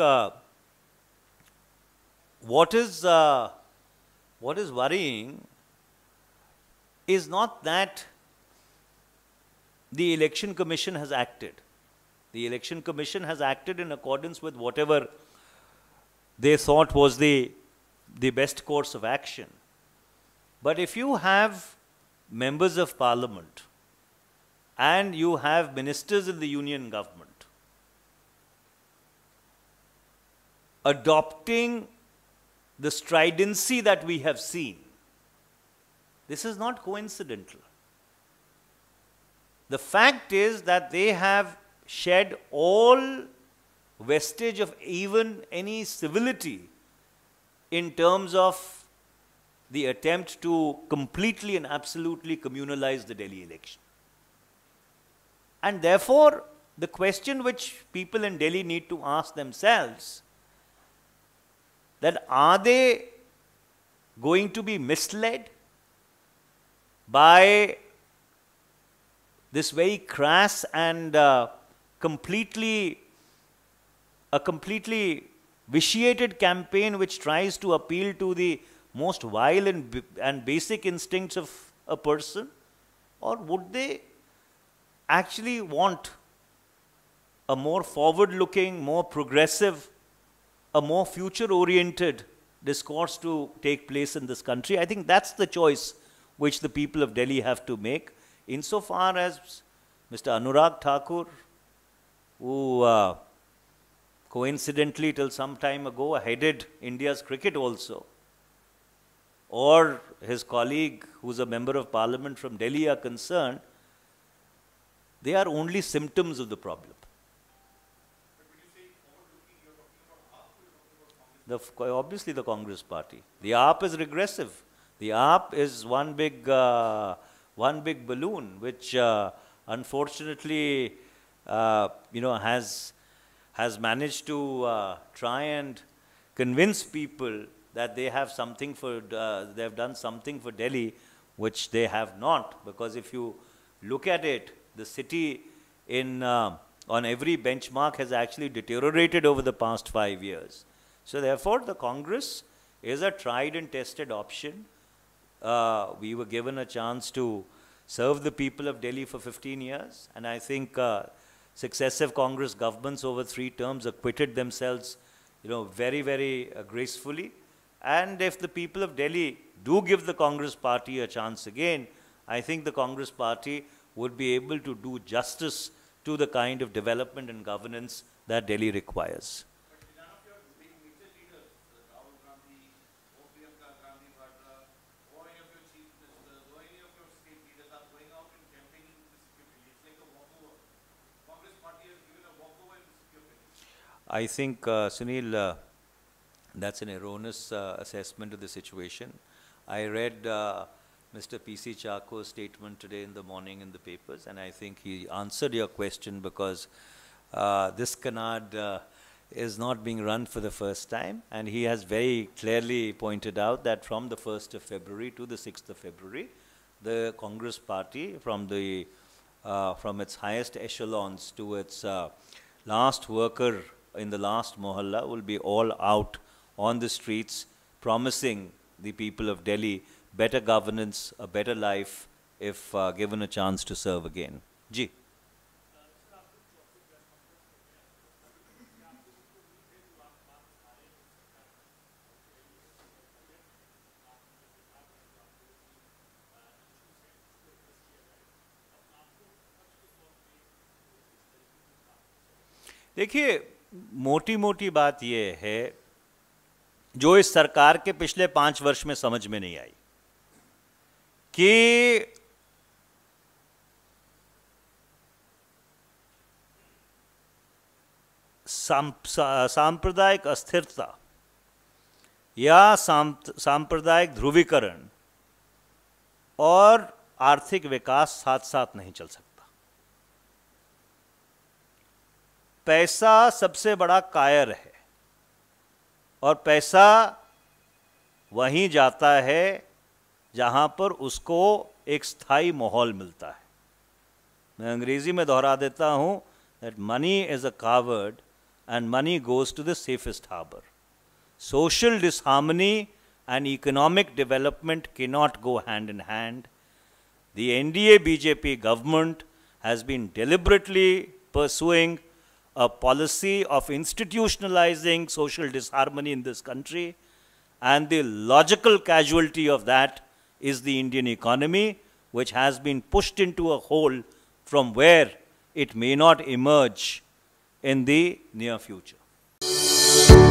what is worrying is not that the Election Commission has acted. The Election Commission has acted in accordance with whatever they thought was the best course of action. But if you have members of parliament and you have ministers in the union government adopting the stridency that we have seen, this is not coincidental. The fact is that they have shed all vestige of even any civility in terms of the attempt to completely and absolutely communalize the Delhi election. And therefore, the question which people in Delhi need to ask themselves, that are they going to be misled by this very crass and completely vitiated campaign which tries to appeal to the most vile and basic instincts of a person? Or would they actually want a more forward-looking, more progressive, a more future-oriented discourse to take place in this country? I think that's the choice which the people of Delhi have to make. Insofar as Mr. Anurag Thakur, who coincidentally till some time ago headed India's cricket also, or his colleague who's a member of parliament from Delhi are concerned, they are only symptoms of the problem. Obviously the Congress party. The AAP is regressive. The AAP is one big balloon which unfortunately has managed to try and convince people that they have something for, they have done something for Delhi, which they have not. Because if you look at it, the city in, on every benchmark has actually deteriorated over the past 5 years. So therefore, the Congress is a tried and tested option. We were given a chance to serve the people of Delhi for 15 years. And I think successive Congress governments over 3 terms acquitted themselves very, very gracefully. And if the people of Delhi do give the Congress party a chance again, I think the Congress party would be able to do justice to the kind of development and governance that Delhi requires. I think, Sunil, that's an erroneous assessment of the situation. I read Mr. P.C. Chako's statement today in the morning in the papers, and I think he answered your question, because this canard is not being run for the first time, and he has very clearly pointed out that from the 1st of February to the 6th of February, the Congress party from its highest echelons to its last worker in the last mohalla will be all out on the streets, promising the people of Delhi better governance, a better life, if given a chance to serve again. Ji. دیکھیے, موٹی موٹی بات یہ ہے جو اس سرکار کے پچھلے 5 वर्ष میں समझ में नहीं आई कि सांप्रदायिक अस्थिरता या सांप्रदायिक ध्रुवीकरण और आर्थिक विकास साथ साथ नहीं चल सकता. پیسہ سب سے بڑا کائر ہے, اور پیسہ وہیں جاتا ہے جہاں پر اس کو ایک استھائی ماحول ملتا ہے. میں انگریزی میں دہرا دیتا ہوں that money is a coward and money goes to the safest harbor. Social disharmony and economic development cannot go hand in hand. The NDA-BJP government has been deliberately pursuing a policy of institutionalizing social disharmony in this country, and the logical casualty of that is the Indian economy, which has been pushed into a hole from where it may not emerge in the near future.